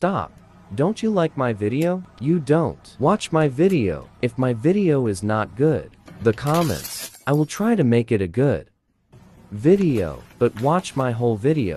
Stop. Don't you like my video? You don't. Watch my video. If my video is not good, the comments. I will try to make it a good video, but watch my whole video.